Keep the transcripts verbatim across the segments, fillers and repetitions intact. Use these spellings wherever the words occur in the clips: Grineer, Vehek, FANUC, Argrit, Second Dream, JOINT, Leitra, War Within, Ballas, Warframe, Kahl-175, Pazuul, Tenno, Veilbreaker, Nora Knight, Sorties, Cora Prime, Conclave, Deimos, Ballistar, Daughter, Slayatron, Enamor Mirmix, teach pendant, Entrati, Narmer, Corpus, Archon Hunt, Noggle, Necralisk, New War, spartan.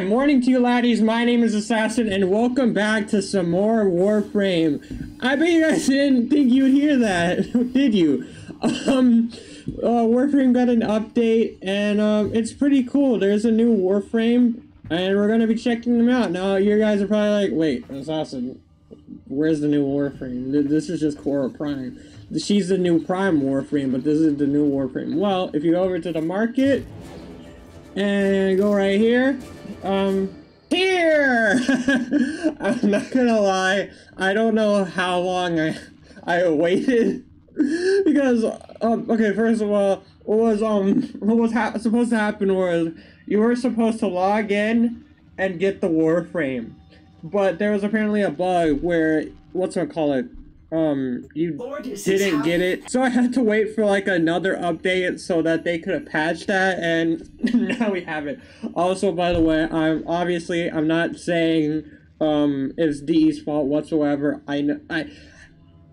right, morning to you laddies, my name is Assassin, and welcome back to some more Warframe. I bet you guys didn't think you'd hear that, did you? Um, uh, Warframe got an update, and um, it's pretty cool. There's a new Warframe, and we're going to be checking them out. Now, you guys are probably like, wait, Assassin, where's the new Warframe? This is just Cora Prime. She's the new Prime Warframe, but this is the new Warframe. Well, if you go over to the market, and go right here. Um, here! I'm not gonna lie, I don't know how long I I waited. Because, um, okay, first of all, what was, um, what was ha supposed to happen was you were supposed to log in and get the Warframe. But there was apparently a bug where, what's it called? Um, you didn't get it, so I had to wait for like another update so that they could have patched that, and now we have it. Also, by the way, I'm obviously I'm not saying um it's D E's fault whatsoever. I know I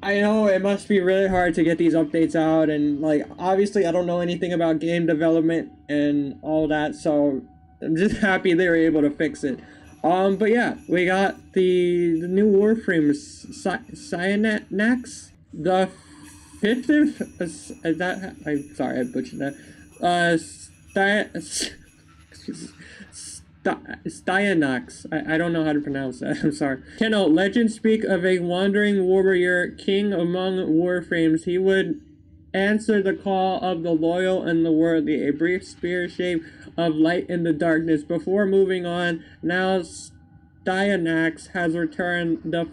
I know it must be really hard to get these updates out, and like obviously I don't know anything about game development and all that, so I'm just happy they were able to fix it. Um, but yeah, we got the, the new Warframe, Styanax, the fifth, is that, I'm sorry, I butchered that, uh, Styanax, I, I don't know how to pronounce that, I'm sorry. Tenno, legends speak of a wandering warrior, king among Warframes. He would answer the call of the loyal and the worthy, a brief spear shape of light in the darkness. Before moving on, now Styanax has returned, the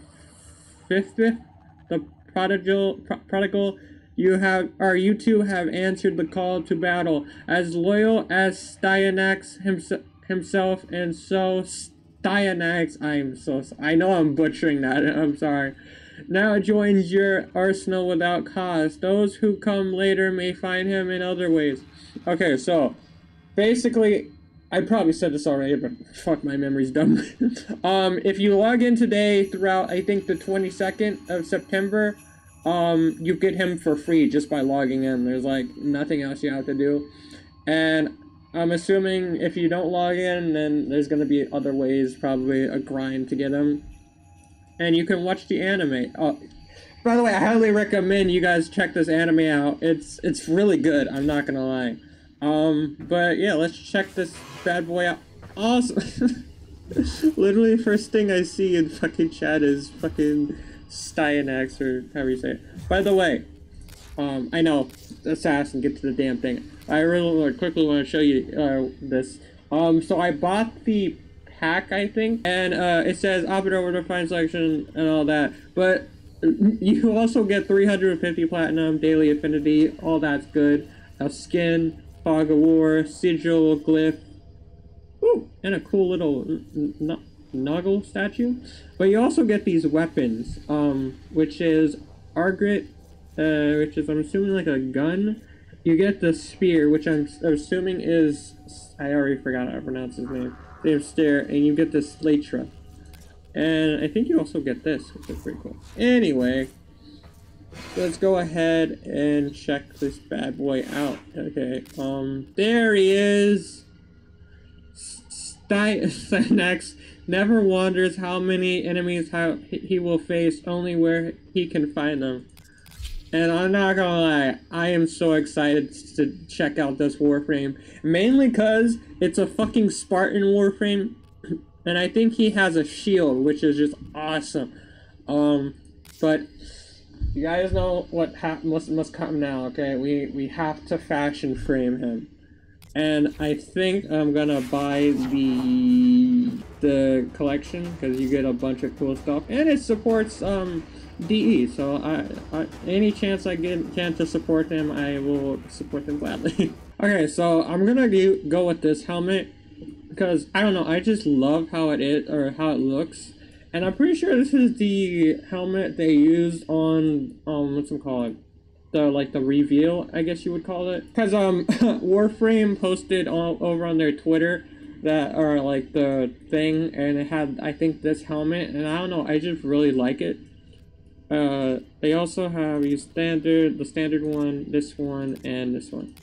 fifth, the prodigal, pro prodigal. You have, or you two have answered the call to battle, as loyal as Styanax himself, himself, and so Styanax. I'm so, I know I'm butchering that. I'm sorry. Now joins your arsenal without cost. Those who come later may find him in other ways. Okay, so basically, I probably said this already, but fuck, my memory's dumb. um, if you log in today throughout, I think, the twenty-second of September, um, you get him for free just by logging in. There's, like, nothing else you have to do. And I'm assuming if you don't log in, then there's going to be other ways, probably a grind to get him. And you can watch the anime. Oh, by the way, I highly recommend you guys check this anime out. It's, it's really good, I'm not going to lie. Um, but yeah, let's check this bad boy out. Awesome. Literally, first thing I see in fucking chat is fucking Styanax, or however you say it. By the way, um, I know, Assassin, get to the damn thing. I really quickly want to show you, uh, this. Um, so I bought the pack, I think, and, uh, it says opt over to find selection and all that, but you also get three hundred fifty platinum, daily affinity, all that's good. A skin, fog of war, sigil, glyph, ooh, and a cool little Noggle statue. But you also get these weapons, um, which is Argrit, uh, which is, I'm assuming, like a gun. You get the spear, which I'm assuming is, I already forgot how to pronounce his name. There's Stair, and you get this Leitra. And I think you also get this, which is pretty cool. Anyway, let's go ahead and check this bad boy out. Okay, um, there he is. Styanax never wonders how many enemies how he will face, only where he can find them. And I'm not gonna lie, I am so excited to check out this Warframe. Mainly because it's a fucking Spartan Warframe, and I think he has a shield, which is just awesome. Um, but you guys know what must must come now, okay? We we have to fashion frame him, and I think I'm gonna buy the the collection because you get a bunch of cool stuff, and it supports um D E. So I, I any chance I get can to support them, I will support them gladly. Okay, so I'm gonna do, go with this helmet because I don't know, I just love how it is or how it looks. And I'm pretty sure this is the helmet they used on, um, what's it called? The, like, the reveal, I guess you would call it. Because, um, Warframe posted all over on their Twitter that, or, like, the thing, and it had, I think, this helmet. And I don't know, I just really like it. Uh, they also have you standard, the standard one, this one, and this one.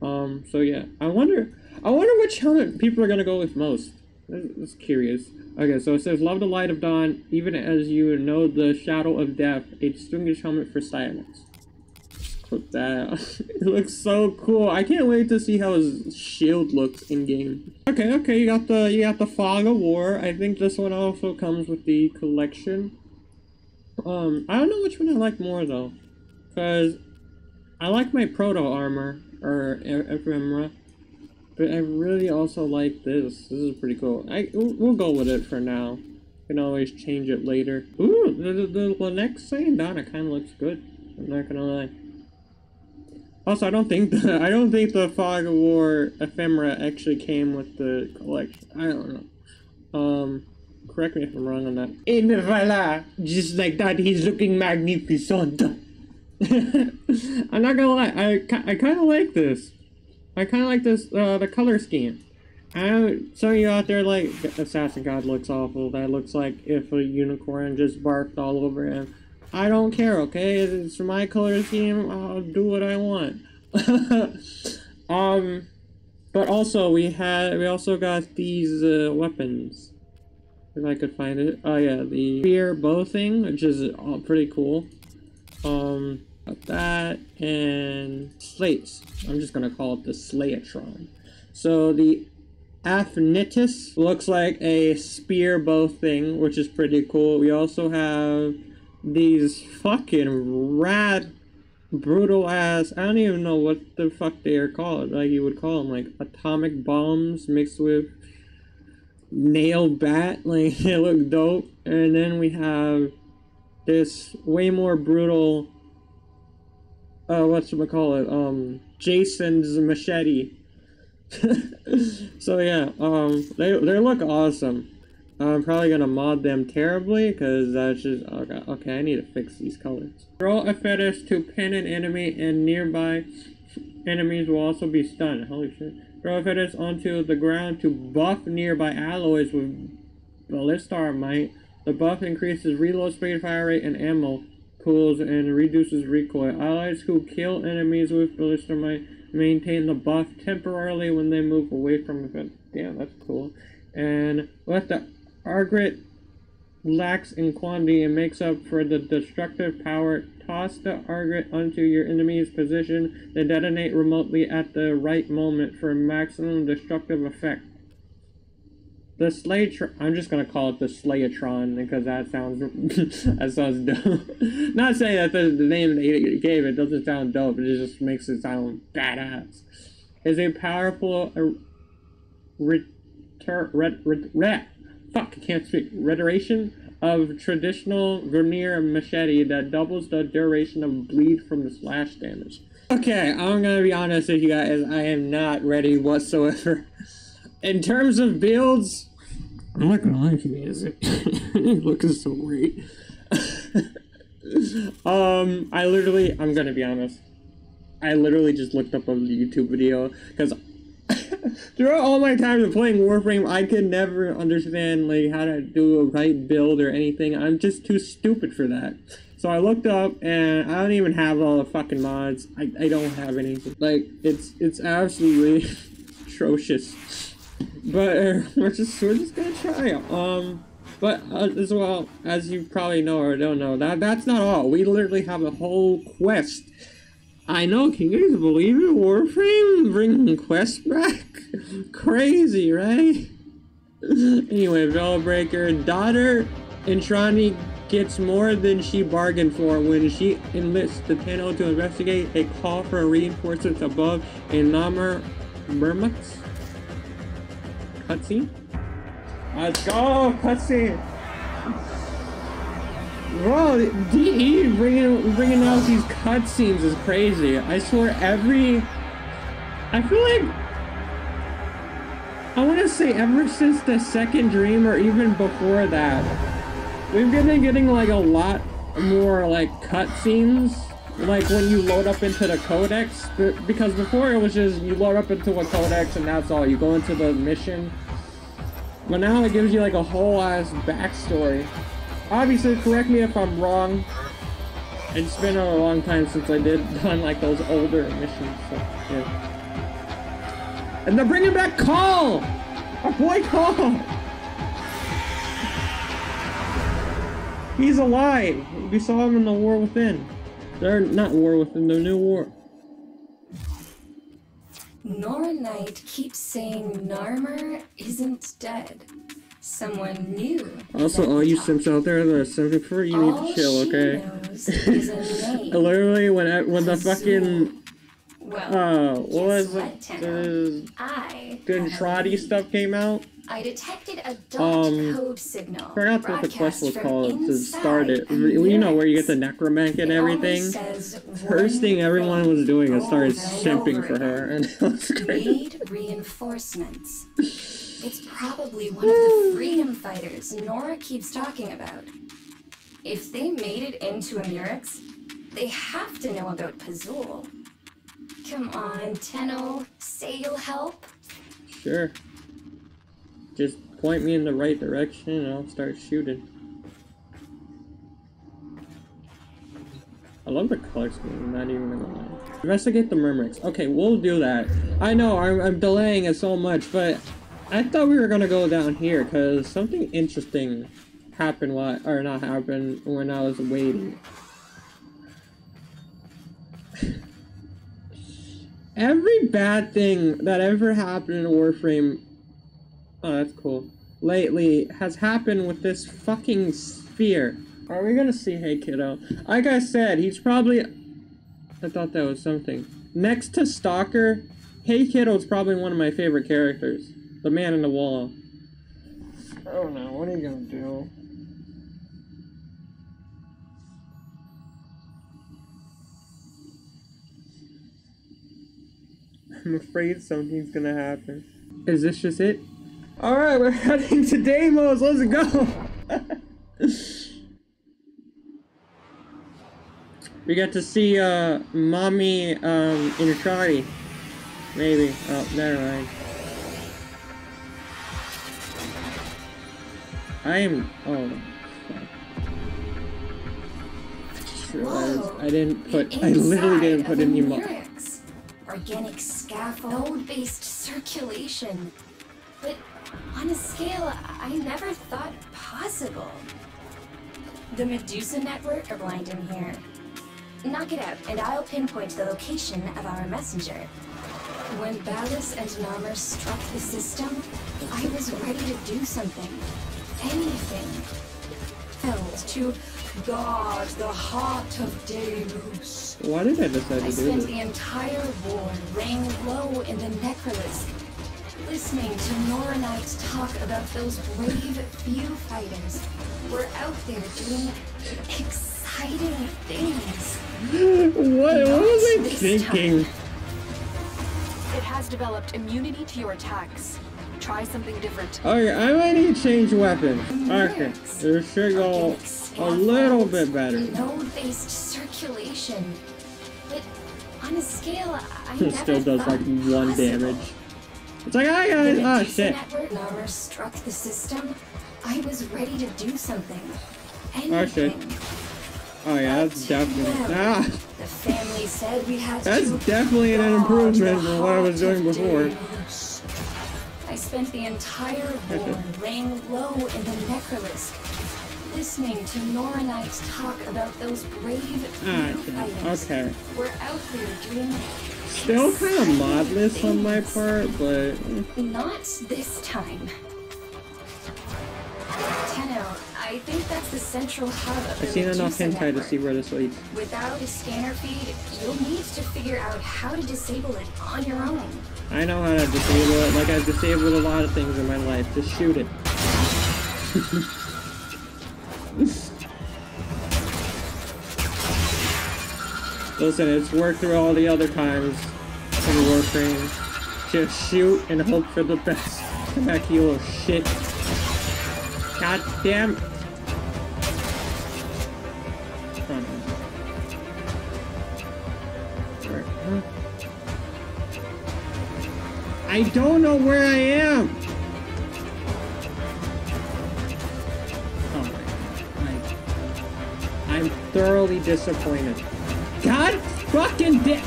Um, so, yeah. I wonder, I wonder which helmet people are going to go with most. It's curious. Okay, so it says, love the light of dawn, even as you know the shadow of death, a distinguished helmet for Styanax. Put that It looks so cool. I can't wait to see how his shield looks in-game. Okay, okay, you got the you got the Fog of War. I think this one also comes with the collection. Um, I don't know which one I like more, though. Because I like my Proto Armor, or Ephemera. But I really also like this. This is pretty cool. I we'll, we'll go with it for now. Can always change it later. Ooh, the the, the next Sayandana kind of looks good. I'm not gonna lie. Also, I don't think the I don't think the Fog of War Ephemera actually came with the collection. I don't know. Um, correct me if I'm wrong on that. Et me voilà, just like that. He's looking magnificent. I'm not gonna lie. I I kind of like this. I kind of like this, uh, the color scheme. I know some of you out there like, Assassin God looks awful. That looks like if a unicorn just barked all over him. I don't care, okay? It's my color scheme. I'll do what I want. um, but also we had, we also got these uh, weapons. If I could find it. Oh yeah, the spear bow thing, which is uh, pretty cool. Um. Got that, and slates. I'm just gonna call it the Slayatron. So the Aphnitus looks like a spear bow thing, which is pretty cool. We also have these fucking rad, brutal ass, I don't even know what the fuck they are called. Like you would call them like atomic bombs mixed with nail bat. Like they look dope. And then we have this way more brutal, Uh, what's we call it? Um, Jason's machete. So yeah, um, they they look awesome. I'm probably gonna mod them terribly because that's just okay. Okay, I need to fix these colors. Roll a fetish to pin an enemy, and nearby enemies will also be stunned. Holy shit! Throw a fetish onto the ground to buff nearby alloys with Ballistar Might. The buff increases reload speed, fire rate, and ammo. Cools and reduces recoil. Allies who kill enemies with Ballistar Might maintain the buff temporarily when they move away from the event. Damn, that's cool. And with the Argrit lacks in quantity and makes up for the destructive power. Toss the Argrit onto your enemy's position, then detonate remotely at the right moment for maximum destructive effect. The Slayatron, I'm just gonna call it the Slayatron because that sounds that sounds dope. Not saying that the, the name they gave it doesn't sound dope, but it just makes it sound badass. Is a powerful uh, retur, ret, ret, ret, fuck, I can't speak, reiteration of traditional Grineer machete that doubles the duration of bleed from the slash damage. Okay, I'm gonna be honest with you guys, I am not ready whatsoever. In terms of builds, I'm not gonna lie to you guys. It looks so great. um, I literally, I'm gonna be honest. I literally just looked up a YouTube video because throughout all my time of playing Warframe, I could never understand like how to do a right build or anything. I'm just too stupid for that. So I looked up, and I don't even have all the fucking mods. I I don't have anything. Like it's it's absolutely atrocious. But uh, we're just we're just gonna try it. Um, but uh, as well as you probably know or don't know, that that's not all. We literally have a whole quest. I know. Can you guys believe it? Warframe bringing quests back. Crazy, right? Anyway, Veilbreaker, Daughter, Entrati gets more than she bargained for when she enlists the Tenno to investigate a call for reinforcements above Enamor Mirmix. Cutscene? Let's go! Cutscene! Bro, D E bringing, bringing out these cutscenes is crazy. I swear every... I feel like... I want to say ever since the Second Dream or even before that, we've been getting like a lot more like cutscenes. Like when you load up into the codex, because before it was just you load up into a codex and that's all, you go into the mission. But now it gives you like a whole ass backstory. Obviously, correct me if I'm wrong, it's been a long time since I did done like those older missions, so yeah. And they're bringing back Kahl! Our boy Kahl! He's alive! We saw him in the War Within. They're not War Within, they're New War. Nora Knight keeps saying Narmer isn't dead. Someone new. Also, all you simps out there that are simping for it, you all need to chill, okay? Literally, when I, when the fucking well, uh, what was what, it? The Entrati stuff came out. I detected a dot um, code signal. I forgot what the quest was called to start it. You know where you get the necromancer and everything. First thing everyone was doing is started simping for her, and it was great. Need reinforcements. It's probably one of the freedom fighters Nora keeps talking about. If they made it into a Mirmix, they have to know about Pazuul. Come on, Tenno, say you'll help. Sure. Just point me in the right direction and I'll start shooting. I love the color scheme, not even in the line. Investigate the Mirmix. Okay, we'll do that. I know, I'm, I'm delaying it so much, but I thought we were gonna go down here because something interesting happened while, or not happened when I was waiting. Every bad thing that ever happened in Warframe. Oh, that's cool. Lately has happened with this fucking sphere. Are we gonna see? Hey, kiddo. Like I said, he's probably. I thought that was something. Next to Stalker, Hey Kiddo is probably one of my favorite characters. The man in the wall. Oh no, what are you gonna do? I'm afraid something's gonna happen. Is this just it? Alright, we're heading to Deimos, let's go! We got to see, uh, Mommy, um, Entrati. Maybe. Oh, never mind. I am... oh, fuck. Whoa, I didn't put... I literally didn't put any more. Organic scaffold, node-based circulation. But... on a scale I never thought possible. The Medusa network are blind in here. Knock it out, and I'll pinpoint the location of our messenger. When Ballas and Narmer struck the system, I was ready to do something. Anything. Held to guard the heart of Deus. Why did I decide to I do spent this? The entire war laying low in the Necralisk. Listening to Nora Knight talk about those brave few fighters. We're out there doing exciting things. What, what was I thinking? Time. It has developed immunity to your attacks. Try something different. Okay, I might need to change weapons. Okay, this should go a little bit better. Node-based circulation. But on a scale, I it still does like one possible. damage. It's like, hi guys! Oh shit. Narmer struck the system. I was ready to do something. Oh shit. Oh yeah, that's definitely. Ah. The family said we had that's to definitely an improvement from what I was doing before. I spent the entire war laying low in the Necralisk, listening to Nora Knight talk about those brave fighters. Okay. We're out there doing. Still kind of modless on my part, but... not this time. Tenno, I think that's the central hub of the I've seen enough hentai to see where this leads. Without a scanner feed, you'll need to figure out how to disable it on your own. I know how to disable it. Like, I've disabled a lot of things in my life. Just shoot it. Listen, it's worked through all the other times in Warframe. Just shoot and hope for the best. Come back, you little shit. God damn. I don't know where I am. Oh my God. I'm thoroughly disappointed. God fucking dick!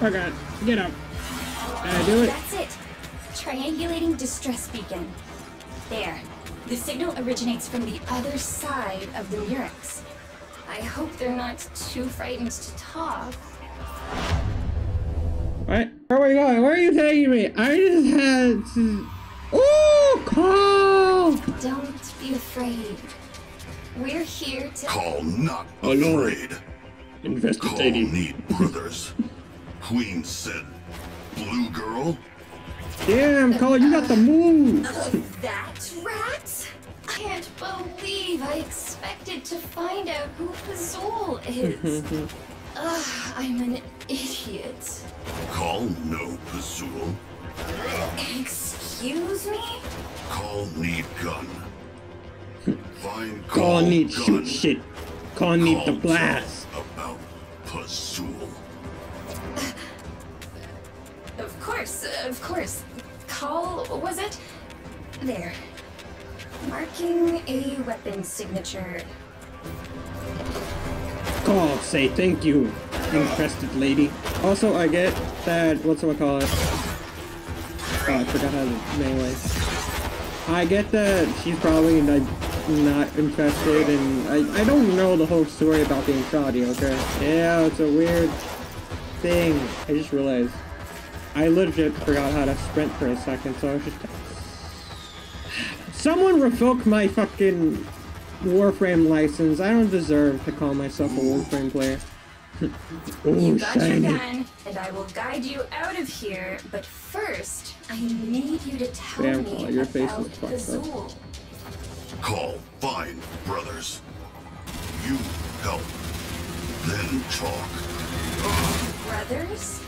Oh God, get up. Can I do it? That's it. Triangulating distress beacon. There. The signal originates from the other side of the Mirmix. I hope they're not too frightened to talk. What? Where are we going? Where are you taking me? I just had to... Ooh, Kahl! Don't be afraid. We're here to... Kahl not afraid. Kahl need brothers. Queen said, blue girl. Damn, Kahl, you got the move. Oh, that rat? I can't believe I expected to find out who Pazuul is. Ugh, I'm an idiot. Kahl no Pazuul. Excuse me? Kahl need gun. Find Kahl need gun. Shoot shit. Kahl need the blast. About Pazuul. Uh, of course, of course. Kahl was it? There. Marking a weapon signature. Kahl, say thank you, interested lady. Also, I get that. What's what I call it? Oh, I forgot how the name was. I get that she's probably like not interested, and I I don't know the whole story about the Entrati. Okay, yeah, it's a weird thing. I just realized I legit forgot how to sprint for a second, so I was just. Someone revoke my fucking Warframe license. I don't deserve to Kahl myself a Warframe player. Oh, you got shiny. Your gun, and I will guide you out of here. But first, I need you to tell Damn, me Kahl, your about face looks Pazuul. Kahl, fine, brothers. You help, then talk. Brothers?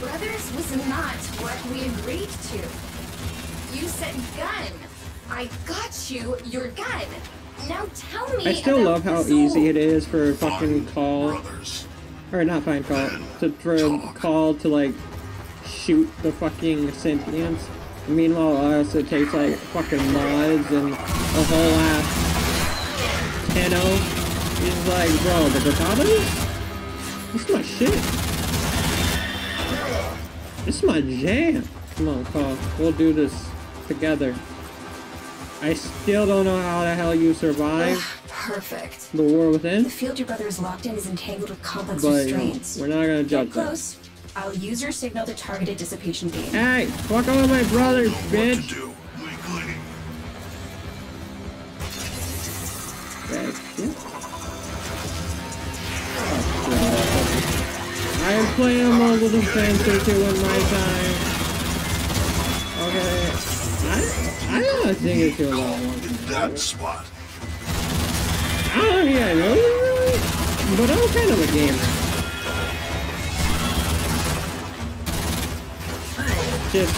Brothers was not what we agreed to. You said gun. I got you your gun. Now tell me. I still love how easy it is for fucking Kahl, brothers. or not fine Kahl, to throw Kahl to like shoot the fucking sentience. Meanwhile, us it takes like fucking mods and a whole ass Tenno. He's like, bro, the Batatas? This is my shit. This is my jam. Come on, Kahl. We'll do this together. I still don't know how the hell you survive. Uh, perfect. The War Within. The field your brother is locked in is entangled with complex but, restraints. We're not gonna judge that. Close. I'll use your signal to target a dissipation beam. Hey, fuck all my brothers, bitch. I am playing a mobile defense too in my time. Okay. I, I don't think it's your long one. In that spot. I don't know if I know you really, but I'm kind of a gamer. Just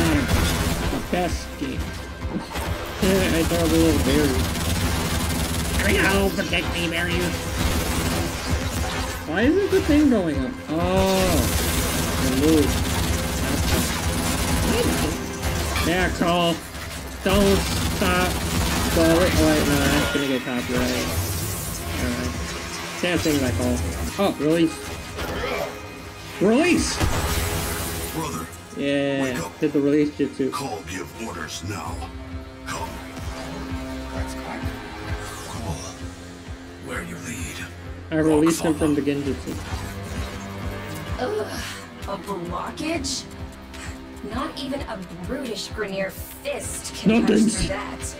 um, the best game. I throw a little berry. There we go, protect me, berry. Why isn't the thing going up? Oh, the move. Yeah, Kahl. Don't stop. Well, wait, wait, no, that's gonna get copyright. Alright. Damn thing by Kahl. Oh, release. Release! Brother. Yeah, did the release jutsu. Kahl give orders now. Come. That's Kahl. Kahl. Where you lead. I released him from the genjutsu. Ugh, a blockage? Not even a brutish Grineer fist can Nothing. Touch that.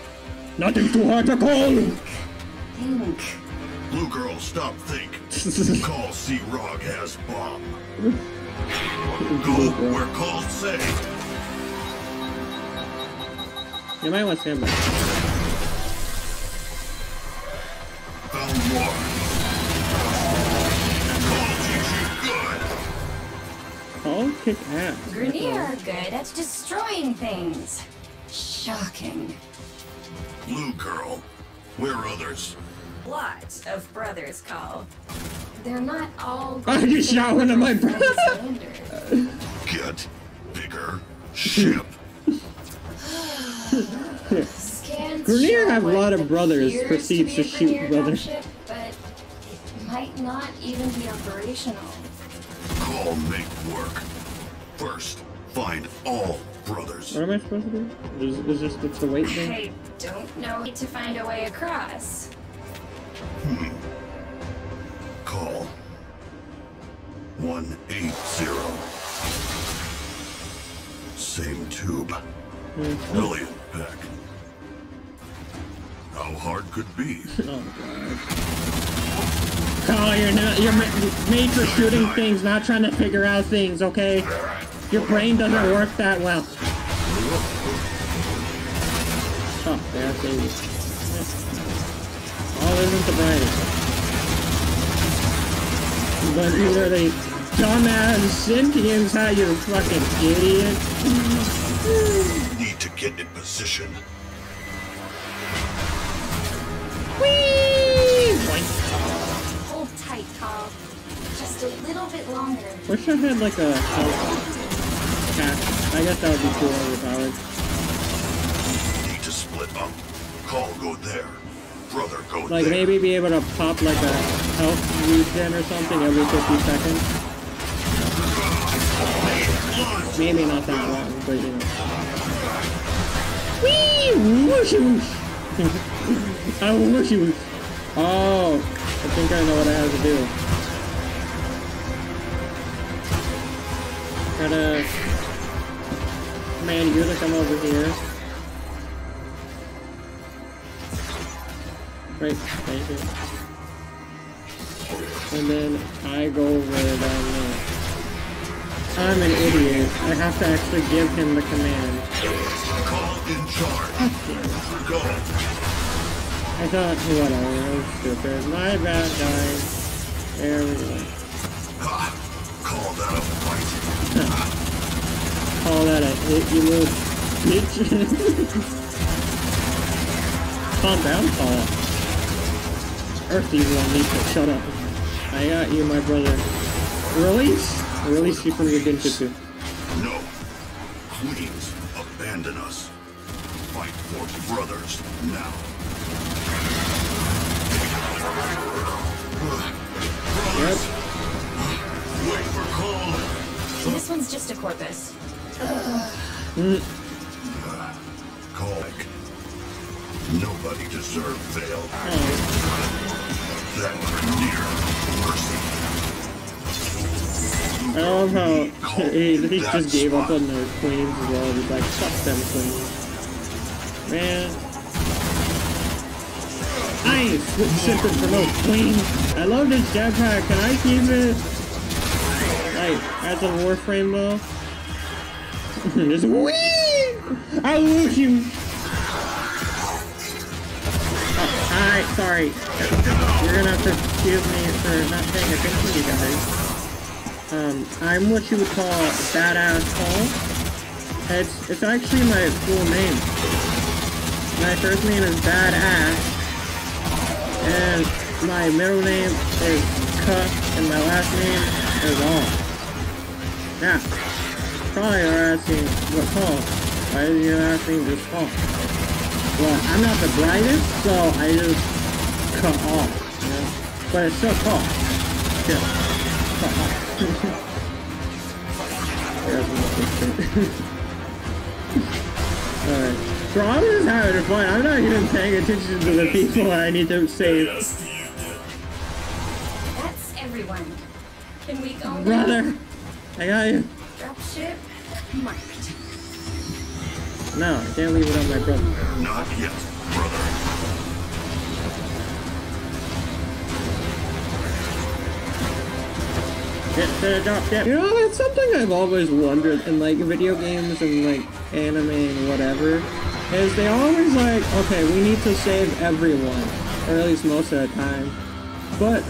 Nothing too hard to Kahl! Think. Think. Blue girl, stop think. Kahl see Rog has bomb. Go where Kahl say. You might want him. Found war. Kahl teach you good. Kahl kick ass. Grineer are good at destroying things. Shocking. Blue girl. Where are others? Lots of brothers, Kahl. They're not all. I just shot one of my brothers. Get bigger ship. Grineer have a lot of brothers. Proceeds to, to shoot brothers. But it might not even be operational. Kahl make work. First, find all brothers. What am I supposed to do? Is, is this it's the weight thing? I don't know. Need to find a way across. Hmm. Call one eight zero. Same tube. Mm-hmm. Brilliant pack. How hard could be? Oh, God. Oh, you're not. You're ma made for shooting things, not trying to figure out things. Okay. Your brain doesn't work that well. Oh, there it is. All isn't the brightest. But you are the dumbass Indians, how you fucking idiot. Need to get in position. Whee! Hold tight, Carl. Just a little bit longer. Wish I had like a... Oh. I guess that would be cool overpowered. Need to split up. Call go there. Brother go like there. Like maybe be able to pop like a health regen or something every fifty seconds. Maybe not that long, but you know. Whee! Whooshy whoosh! I whooshy whoosh! Oh, I think I know what I have to do. Gotta... Man, you're gonna come over here. Right, thank you. And then I go over down there. I'm an idiot. I have to actually give him the command. Call in charge. Go. I thought, whatever, I was stupid. My bad, guys. There we go. Ah, call that a fight. Huh. Call that a hit, you little bitch. Calm down, Paul. Earthy will need to shut up. I got you, my brother. Release? Release you from your Genjutsu. No. Please abandon us. Fight for brothers now. Brothers. Yep. Wait for call. This one's just a Corpus. Uh, mm. uh, call it. Nobody deserved fail. Oh. That Grineer mercy. I love how he, he just gave spot. up on the queens as well. He's like, fuck them queens. Man. I ain't sipping for no queens. I love this jetpack. Can I keep it? Like, as a Warframe though. Just whee! I lose you! Oh, alright, sorry. You're gonna have to excuse me for not paying attention to you guys. Um, I'm what you would call a badass Paul. It's, it's actually my full name. My first name is Badass. And my middle name is Cuff, and my last name is All. Yeah. Probably are asking what Paul. Why are you asking just Paul? Well, I'm not the brightest, so I just cut off, you know? But it's still Paul. Still. Cut off. Alright. So I'm just having fun. I'm not even paying attention to the people I need to save. That's everyone. Can we go? Brother! I got you. Dropship marked. No, I can't leave it on my brother. Not yet, brother. Get to the dropship. You know, that's something I've always wondered in like video games and like anime and whatever. Is they always like, okay, we need to save everyone, or at least most of the time. But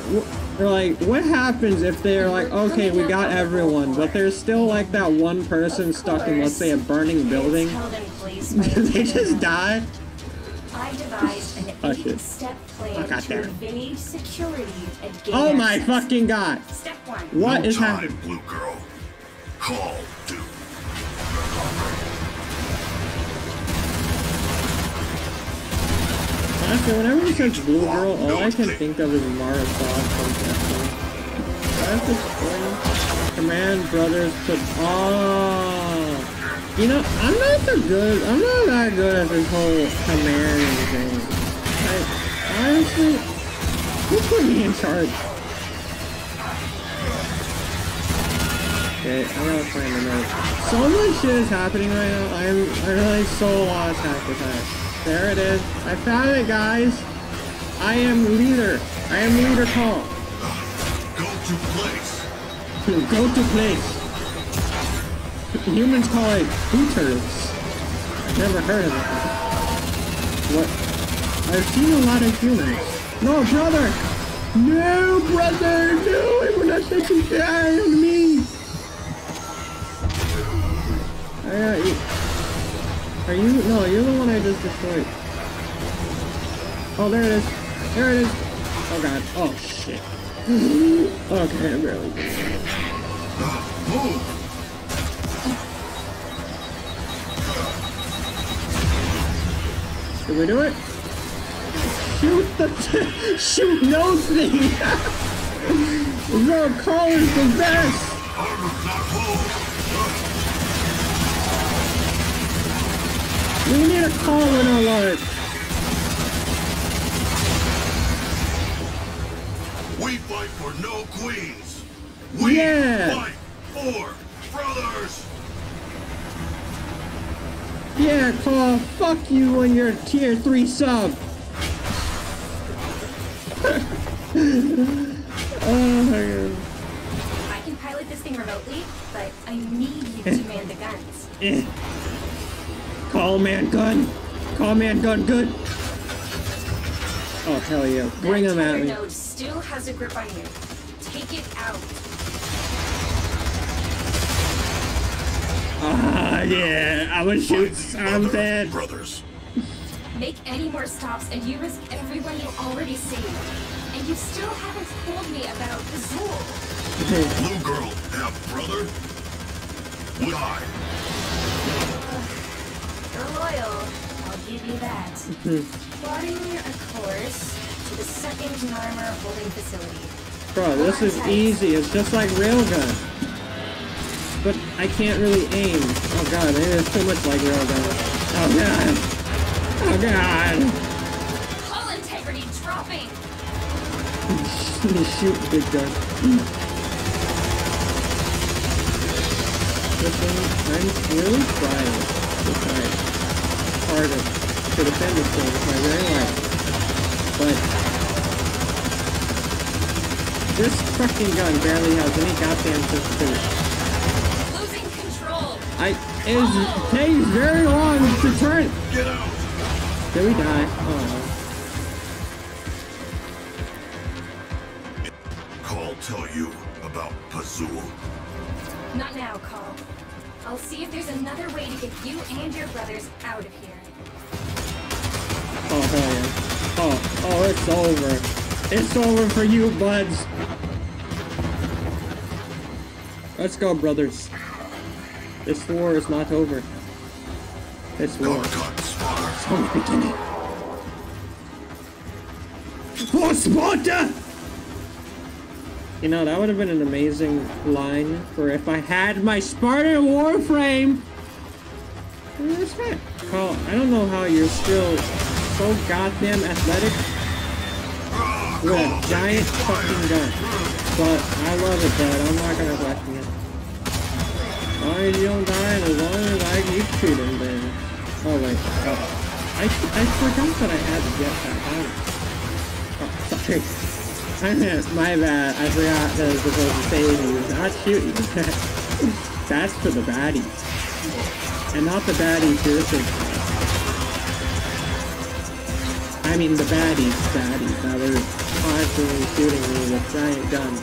they're like, what happens if they're like, okay, we got everyone, but there's still like that one person stuck in, let's say, a burning building? They just die? I devised an eight-step plan to evade security and gain. Oh my fucking god! Step one. What is happening? Blue girl. Call dude. Honestly, whenever you says blue girl, all I can think of is Mara Soft. Command brothers put. Oh! You know, I'm not so good. I'm not that good at this whole command thing. Like, honestly, who put me in charge? Okay, I'm gonna find another. So much shit is happening right now. I'm I'm really so lost half the time. There it is. I found it, guys. I am leader. I am leader Kahl. Go to place. Go to place. Humans call it poo turrets. I've never heard of it. What? I've seen a lot of humans. No, brother! No, brother! No, we're not taking care of me! I got you. Are you? No, you're the one I just destroyed. Oh, there it is. There it is. Oh, God. Oh, shit. Okay, I'm barely good. Did we do it? Shoot the t shoot no thing! Your Kahl is the best! We need a Kahl in our life. We fight for no queens. We yeah. fight for brothers. Yeah, Kahl, fuck you on your tier three sub. Oh my god. I can pilot this thing remotely, but I need you to man the guns. Eh. Kahl man gun. Kahl man gun good. Oh hell yeah. Bring that him at me. Node still has a grip on you. Take it out. Ah, uh, yeah, I would shoot something. Brothers. Make any more stops and you risk everyone you already saved. And you still haven't told me about Pazuul. Blue girl, now brother. Would I? You're loyal. I'll give you that. Grineer a course to the second Narmer holding facility. Bro, this is easy. It's just like railgun. But I can't really aim. Oh god, it is too much like railgun. Oh god. Oh god. All integrity dropping. Shoot, big gun. This thing, I'm really trying to try harder to defend this thing with my very life. But this fucking gun barely has any goddamn sensitivity. I it takes very long to turn. Get out. Did we die? Oh. Kahl, tell you about Pazuul. Not now, Kahl. I'll see if there's another way to get you and your brothers out of here. Oh hell yeah. Oh, oh, it's over. It's over for you, buds. Let's go, brothers. This war is not over. This war is only beginning. For Sparta! You know, that would have been an amazing line for if I had my Spartan Warframe! Kahl, I don't know how you're still so goddamn athletic with a giant fucking gun. But I love it, Dad. I'm not gonna blacken it. As long as you don't die, and as long as I keep shooting, then... Oh wait, oh. I, I forgot that I had to get that out. Oh, sorry. My bad, I forgot that I was supposed to save you, not shoot you. That's for the baddies. And not the baddies, seriously. I mean the baddies, baddies, that were constantly shooting me with giant guns.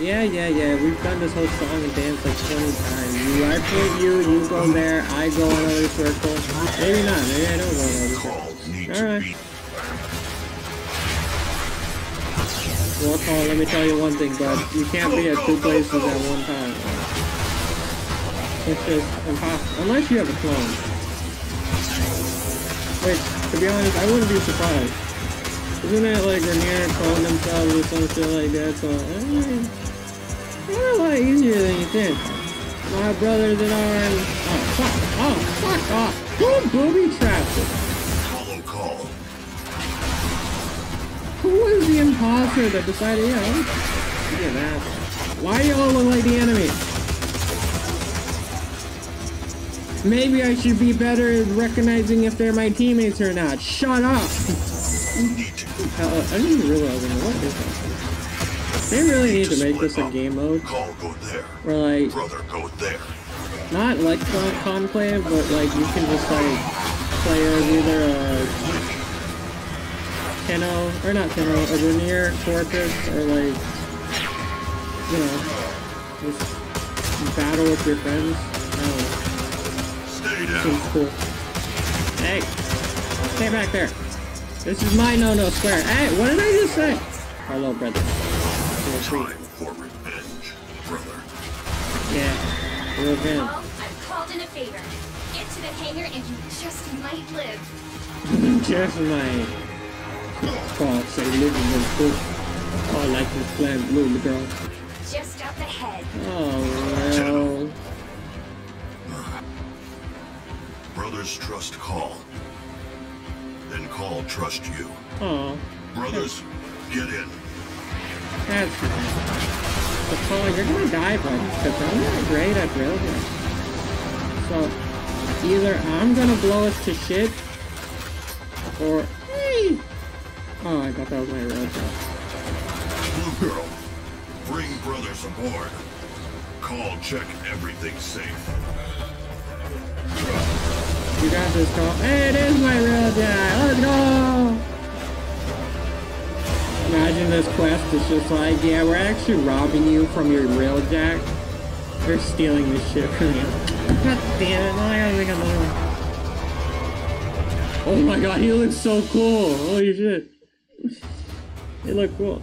Yeah, yeah, yeah, we've done this whole song and dance like twenty times. You, I put you, you go there, I go another circle. Maybe not, maybe I don't go another. Alright. Well, Kahl, let me tell you one thing, bud. You can't be at two places at one time. It's just impossible. Unless you have a clone. Wait, to be honest, I wouldn't be surprised. Isn't it like Grineer calling themselves or some shit like that? So, I mean, it's a lot easier than you think. My brothers in arms. Oh, fuck. Oh, fuck off. Don't booby trap it. Hollow call. Who is the imposter that decided, you know, look at that. Why do you all look like the enemy? Maybe I should be better at recognizing if they're my teammates or not. Shut up! I didn't even realize what this was. They really need to make this a game mode. Or like, not like Conclave, but like you can just like play as either a Tenno, or not Tenno, a Grineer, Corpus, or like, you know, just battle with your friends. I don't know. Seems cool. Hey, stay back there. This is my no-no square. Hey, what did I just say? Hello, brother. Time for revenge, brother. Yeah, revenge. Well, I've called in a favor. Get to the hangar and you just might live. Just might. Oh, say living is good. Oh, I like this plan, blue girl. Just up ahead. Oh, well. Brothers trust Kahl, then Kahl trust you. Oh, brothers, get in. That's so Kahl, you're gonna die, bud, because I'm not great at building. So either I'm gonna blow us to shit, or hey. Oh, I thought that was my roadblock. Blue girl, bring brothers aboard. Kahl, check everything's safe. You got this, Kahl. Hey, it is my real guy. Let's go! Imagine this quest is just like, yeah, we're actually robbing you from your real jack. They're stealing this shit from you. God damn it, now I gotta make another one. Oh my god, he looks so cool. Holy shit. He looked cool.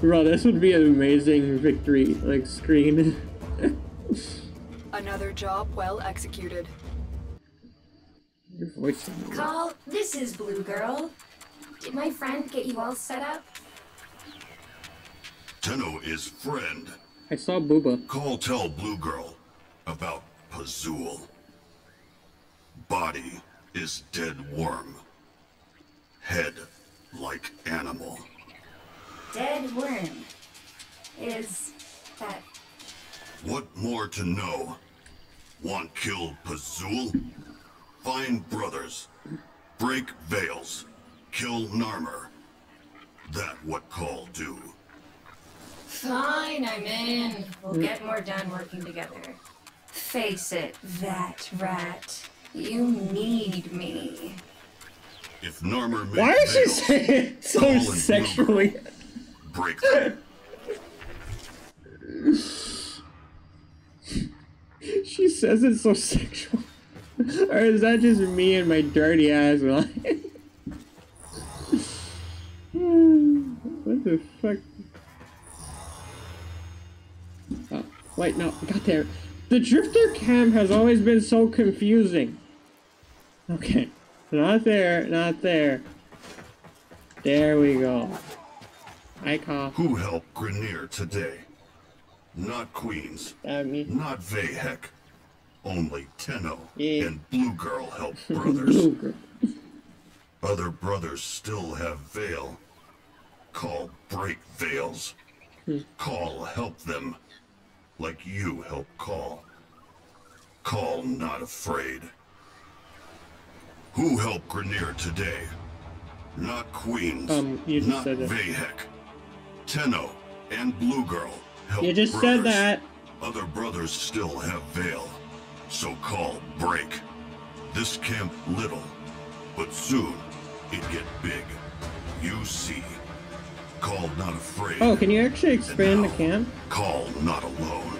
Bro, this would be an amazing victory, like, screen. Another job well executed. Your voice. Kahl, this is Blue Girl. Did my friend get you all set up? Tenno is friend. I saw Booba. Kahl, tell Blue Girl about Pazuul. Body is dead worm. Head like animal. Dead worm. Is that... What more to know? Want kill Pazuul? Find brothers. Break veils. Kill Narmer. That what Kahl do. Fine, I'm in. We'll get more done working together. Face it, that rat. You need me. If Narmer makes Why does she say it so sexually? Break them. She says it's so sexual. Or is that just me and my dirty ass line? What the fuck? Oh, wait, no, god damn it. The drifter cam has always been so confusing. Okay. Not there, not there. There we go. I call. Who helped Grineer today? Not Queens, uh, not Vehek, only Tenno yeah. and Blue Girl help brothers. Blue Girl. Other brothers still have veil. Kahl break veils. Hmm. Kahl help them, like you help Kahl. Kahl not afraid. Who helped Grineer today? Not Queens, um, you just not said Vehek, Tenno and Blue Girl. Help you just brothers. Said that. Other brothers still have veil, so Kahl break. This camp little, but soon it get big. You see, Kahl not afraid. Oh, can you actually expand now, the camp? Kahl not alone.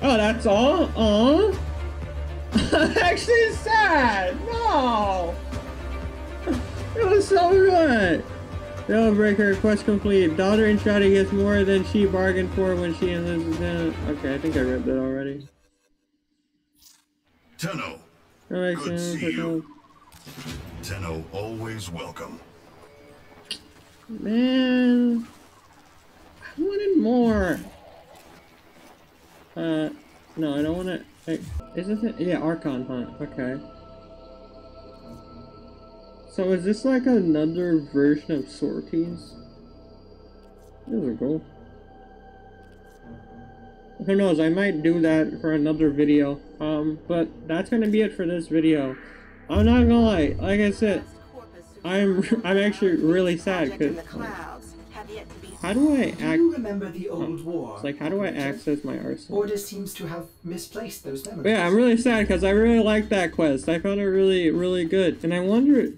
Oh, that's all? Oh, I'm actually sad. No, it was so good. Veilbreaker, quest complete. Daughter Entrati gets more than she bargained for when she enlists in. Okay, I think I read that already. Tenno, good to see you. Tenno, always welcome. Man, I wanted more. Uh, no, I don't want to. Wait, is this it? Yeah, Archon Hunt. Okay. So is this like another version of Sorties? Those are cool. Who knows, I might do that for another video. Um, but that's gonna be it for this video. I'm not gonna lie, like I said, I'm I'm actually really sad because like, how do I act? Do you remember the old war? It's like how do I access my arsenal? Order seems to have misplaced those memories. But yeah, I'm really sad because I really liked that quest. I found it really really good, and I wonder,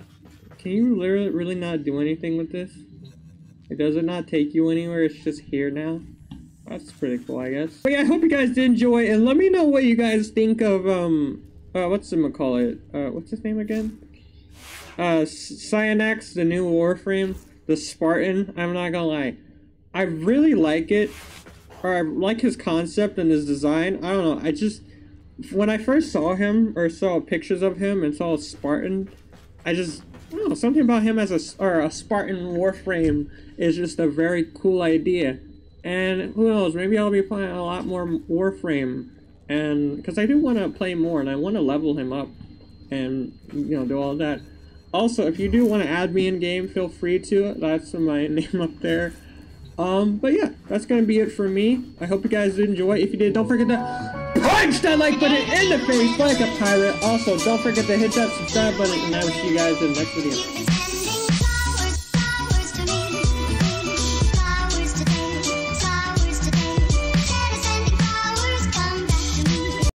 can you literally really not do anything with this? It does it not take you anywhere? It's just here now. That's pretty cool, I guess. But yeah, I hope you guys did enjoy, and let me know what you guys think of um. Uh, what's him call it? Uh, what's his name again? Uh, Styanax, the new Warframe, the Spartan. I'm not gonna lie, I really like it, or I like his concept and his design. I don't know. I just when I first saw him or saw pictures of him and saw a Spartan, I just I don't know, something about him as a or a Spartan Warframe is just a very cool idea. And who knows? Maybe I'll be playing a lot more Warframe. And because I do want to play more and I want to level him up and, you know, do all that. Also, if you do want to add me in game, feel free to. That's my name up there. Um, but yeah, that's going to be it for me. I hope you guys did enjoy. If you did, don't forget to punch that like button in the face like a pirate. Also, don't forget to hit that subscribe button, and I will see you guys in the next video.